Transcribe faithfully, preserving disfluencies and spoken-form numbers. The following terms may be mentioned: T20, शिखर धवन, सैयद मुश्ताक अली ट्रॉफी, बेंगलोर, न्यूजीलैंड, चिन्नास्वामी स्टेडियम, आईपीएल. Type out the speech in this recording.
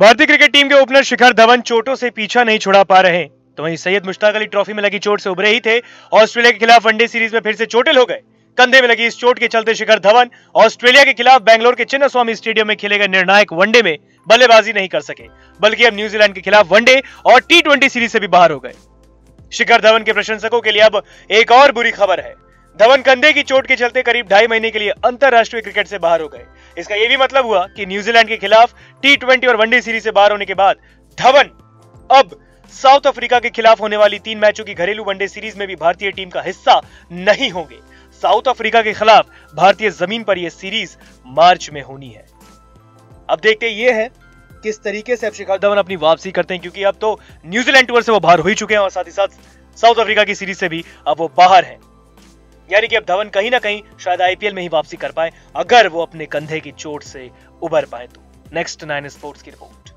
भारतीय cricket team के opener शिखर धवन चोटों से पीछा नहीं छुड़ा पा रहे, तो वहीं सैयद मुश्ताक अली ट्रॉफी में लगी चोट से उभरे ही थे। ऑस्ट्रेलिया के खिलाफ वनडे सीरीज में फिर से चोटिल हो गए। कंधे में लगी इस चोट के चलते शिखर धवन ऑस्ट्रेलिया के खिलाफ बेंगलोर के चिन्नास्वामी स्टेडियम में खेले गए निर्णायक वनडे में बल्लेबाजी नहीं कर सके, बल्कि अब न्यूजीलैंड के खिलाफ वनडे और टी ट्वेंटी सीरीज से भी बाहर हो गए। शिखर धवन के प्रशंसकों के लिए अब एक और बुरी खबर है। धवन कंधे की चोट के चलते करीब ढाई महीने के लिए अंतरराष्ट्रीय क्रिकेट से बाहर हो गए। इसका यह भी मतलब हुआ कि न्यूजीलैंड के खिलाफ टी ट्वेंटी और वनडे सीरीज से बाहर होने के बाद धवन अब साउथ अफ्रीका के खिलाफ होने वाली तीन मैचों की घरेलू वनडे सीरीज में भी भारतीय टीम का हिस्सा नहीं होंगे। साउथ अफ्रीका के खिलाफ भारतीय जमीन पर यह सीरीज मार्च में होनी है। अब देखते यह है किस तरीके से अब शिखर धवन अपनी वापसी करते हैं, क्योंकि अब तो न्यूजीलैंड टूर से वो बाहर हो ही चुके हैं और साथ ही साथ साउथ अफ्रीका की सीरीज से भी अब वो बाहर है। यानी कि अब धवन कहीं ना कहीं शायद आईपीएल में ही वापसी कर पाए, अगर वो अपने कंधे की चोट से उबर पाए। तो नेक्स्ट नाइन स्पोर्ट्स की रिपोर्ट।